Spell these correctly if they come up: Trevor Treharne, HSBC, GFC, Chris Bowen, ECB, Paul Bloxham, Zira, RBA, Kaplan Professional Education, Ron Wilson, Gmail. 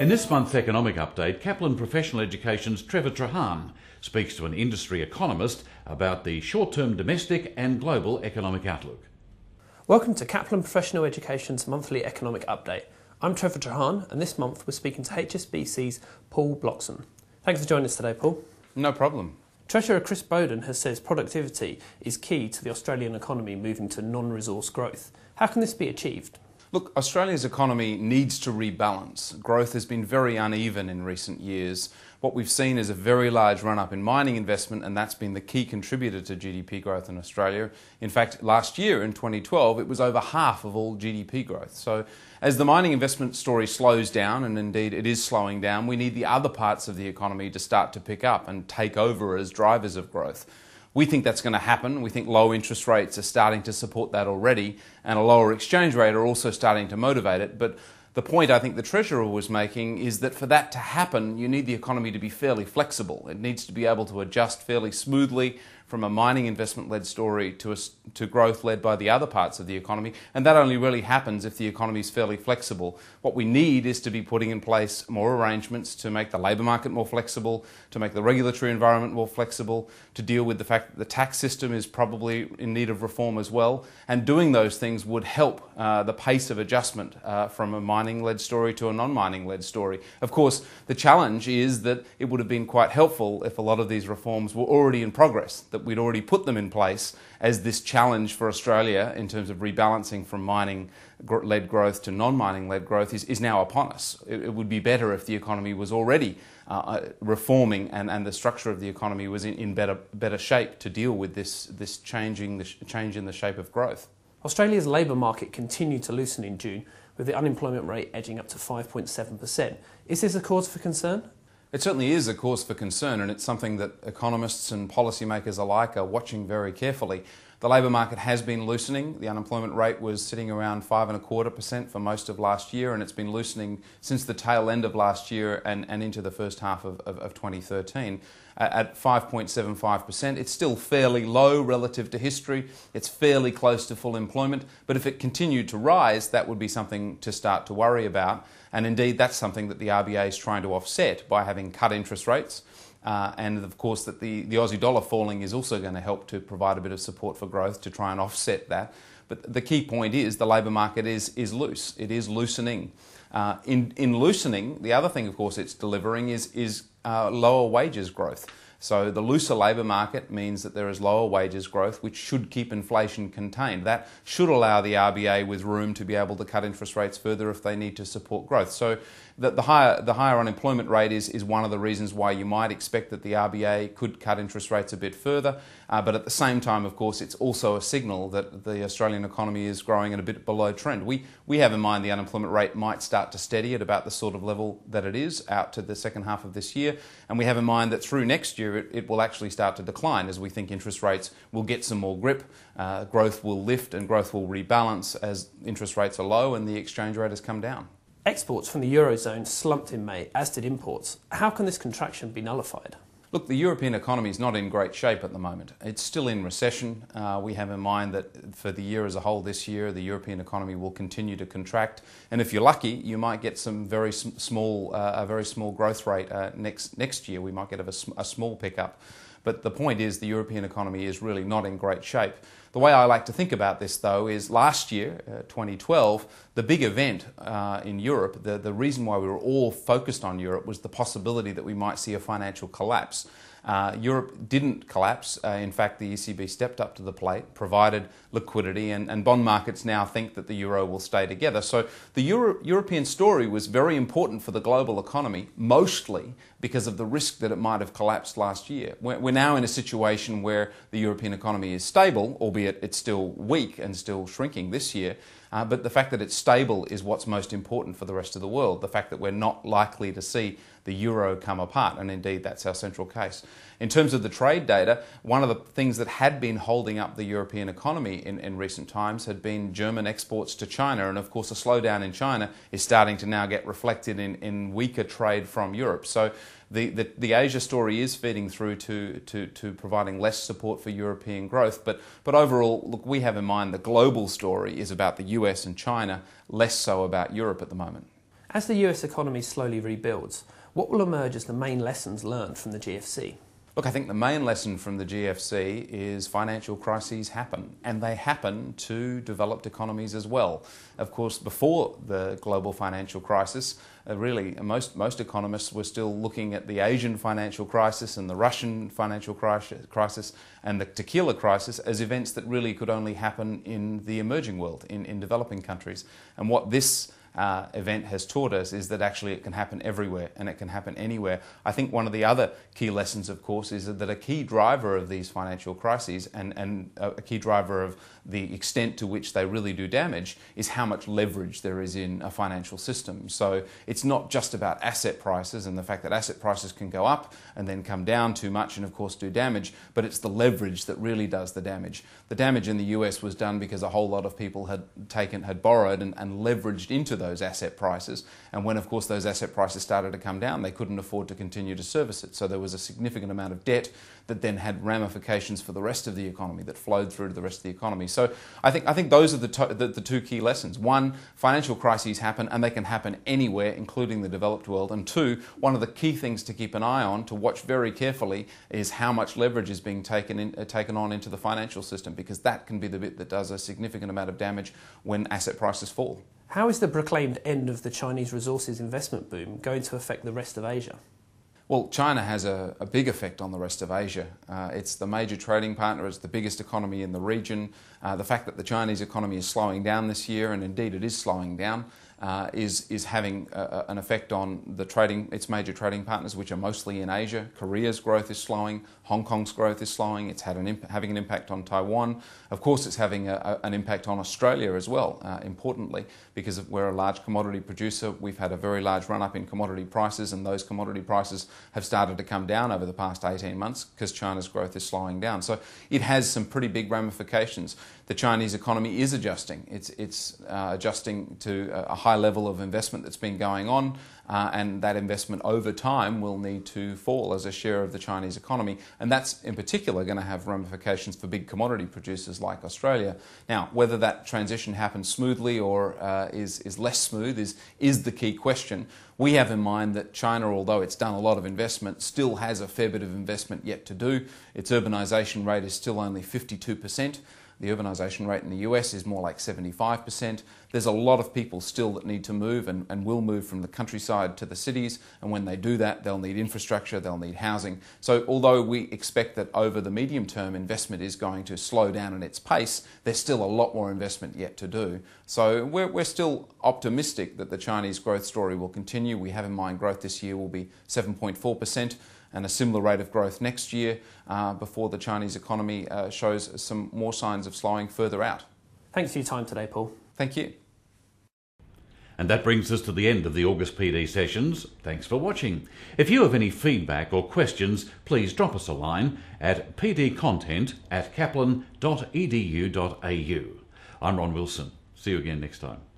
In this month's economic update, Kaplan Professional Education's Trevor Treharne speaks to an industry economist about the short-term domestic and global economic outlook. Welcome to Kaplan Professional Education's monthly economic update. I'm Trevor Treharne, and this month we're speaking to HSBC's Paul Bloxham. Thanks for joining us today, Paul. No problem. Treasurer Chris Bowen has said productivity is key to the Australian economy moving to non-resource growth. How can this be achieved? Look, Australia's economy needs to rebalance. Growth has been very uneven in recent years. What we've seen is a very large run-up in mining investment, and that's been the key contributor to GDP growth in Australia. In fact, last year in 2012, it was over half of all GDP growth. So as the mining investment story slows down, and indeed it is slowing down, we need the other parts of the economy to start to pick up and take over as drivers of growth. We think that's going to happen. We think low interest rates are starting to support that already, and a lower exchange rate are also starting to motivate it. But the point I think the Treasurer was making is that for that to happen, you need the economy to be fairly flexible. It needs to be able to adjust fairly smoothly from a mining investment-led story to growth led by the other parts of the economy. And that only really happens if the economy is fairly flexible. What we need is to be putting in place more arrangements to make the labour market more flexible, to make the regulatory environment more flexible, to deal with the fact that the tax system is probably in need of reform as well. And doing those things would help the pace of adjustment from a mining-led story to a non-mining-led story. Of course, the challenge is that it would have been quite helpful if a lot of these reforms were already in progress, that we'd already put them in place as this challenge for Australia in terms of rebalancing from mining-led growth to non-mining-led growth is now upon us. It would be better if the economy was already reforming and the structure of the economy was in better shape to deal with this change in the shape of growth. Australia's labour market continued to loosen in June, with the unemployment rate edging up to 5.7%. Is this a cause for concern? It certainly is a cause for concern, and it's something that economists and policymakers alike are watching very carefully. The labour market has been loosening. The unemployment rate was sitting around 5.25% for most of last year, and it's been loosening since the tail end of last year and into the first half of 2013. At 5.75%, it's still fairly low relative to history. It's fairly close to full employment, but if it continued to rise, that would be something to start to worry about. And indeed, that's something that the RBA is trying to offset by having cut interest rates. And of course, that the Aussie dollar falling is also going to help to provide a bit of support for growth to try and offset that. But the key point is the labour market is loose. It is loosening. In loosening, the other thing, of course, it's delivering is lower wages growth. So the looser labour market means that there is lower wages growth, which should keep inflation contained. That should allow the RBA with room to be able to cut interest rates further if they need to support growth. So the higher unemployment rate is one of the reasons why you might expect that the RBA could cut interest rates a bit further. But at the same time, of course, it's also a signal that the Australian economy is growing at a bit below trend. We have in mind the unemployment rate might start to steady at about the sort of level that it is out to the second half of this year. And we have in mind that through next year, it will actually start to decline as we think interest rates will get some more grip, growth will lift and growth will rebalance as interest rates are low and the exchange rate has come down. Exports from the Eurozone slumped in May, as did imports. How can this contraction be nullified? Look, the European economy is not in great shape at the moment. It's still in recession. We have in mind that for the year as a whole this year, the European economy will continue to contract. And if you're lucky, you might get some very small growth rate next year. We might get a small pickup. But the point is the European economy is really not in great shape. The way I like to think about this, though, is last year, 2012, the big event in Europe, the reason why we were all focused on Europe was the possibility that we might see a financial collapse. Europe didn't collapse. In fact, the ECB stepped up to the plate, provided liquidity, and bond markets now think that the euro will stay together. So the European story was very important for the global economy, mostly because of the risk that it might have collapsed last year. We're now in a situation where the European economy is stable, albeit it's still weak and still shrinking this year. But the fact that it's stable is what's most important for the rest of the world, the fact that we're not likely to see the euro come apart, and indeed that's our central case. In terms of the trade data, one of the things that had been holding up the European economy in recent times had been German exports to China, and of course a slowdown in China is starting to now get reflected in weaker trade from Europe. So the Asia story is feeding through to providing less support for European growth. But overall, look, we have in mind the global story is about the US and China, less so about Europe at the moment. As the US economy slowly rebuilds, what will emerge as the main lessons learned from the GFC? Look, I think the main lesson from the GFC is financial crises happen, and they happen to developed economies as well. Of course, before the global financial crisis, really most economists were still looking at the Asian financial crisis and the Russian financial crisis and the tequila crisis as events that really could only happen in the emerging world, in developing countries. And what this event has taught us is that actually it can happen everywhere and it can happen anywhere. I think one of the other key lessons, of course, is that a key driver of these financial crises and a key driver of the extent to which they really do damage is how much leverage there is in a financial system. So it's not just about asset prices and the fact that asset prices can go up and then come down too much and, of course, do damage, but it's the leverage that really does the damage. The damage in the US was done because a whole lot of people had borrowed and leveraged into those asset prices, and when of course those asset prices started to come down, they couldn't afford to continue to service it. So there was a significant amount of debt that then had ramifications for the rest of the economy that flowed through to the rest of the economy. So I think those are the two key lessons. One, financial crises happen and they can happen anywhere, including the developed world. And two, one of the key things to keep an eye on, to watch very carefully, is how much leverage is being taken on into the financial system, because that can be the bit that does a significant amount of damage when asset prices fall. How is the proclaimed end of the Chinese resources investment boom going to affect the rest of Asia? Well, China has a big effect on the rest of Asia. It's the major trading partner, it's the biggest economy in the region. The fact that the Chinese economy is slowing down this year, and indeed it is slowing down, is having an effect on its major trading partners, which are mostly in Asia. Korea's growth is slowing, Hong Kong's growth is slowing, it's having an impact on Taiwan. Of course, it's having an impact on Australia as well, importantly, because we're a large commodity producer. We've had a very large run-up in commodity prices, and those commodity prices have started to come down over the past 18 months because China's growth is slowing down. So it has some pretty big ramifications. The Chinese economy is adjusting. It's adjusting to a high level of investment that's been going on, and that investment over time will need to fall as a share of the Chinese economy, and that's in particular going to have ramifications for big commodity producers like Australia. Now, whether that transition happens smoothly or is less smooth is the key question. We have in mind that China, although it's done a lot of investment, still has a fair bit of investment yet to do. Its urbanisation rate is still only 52%. The urbanisation rate in the US is more like 75%. There's a lot of people still that need to move and will move from the countryside to the cities, and when they do that, they'll need infrastructure, they'll need housing. So although we expect that over the medium term investment is going to slow down in its pace, there's still a lot more investment yet to do. So we're still optimistic that the Chinese growth story will continue. We have in mind growth this year will be 7.4%. and a similar rate of growth next year before the Chinese economy shows some more signs of slowing further out. Thanks for your time today, Paul. Thank you. And that brings us to the end of the August PD sessions. Thanks for watching. If you have any feedback or questions, please drop us a line at pdcontent@kaplan.edu.au. I'm Ron Wilson. See you again next time.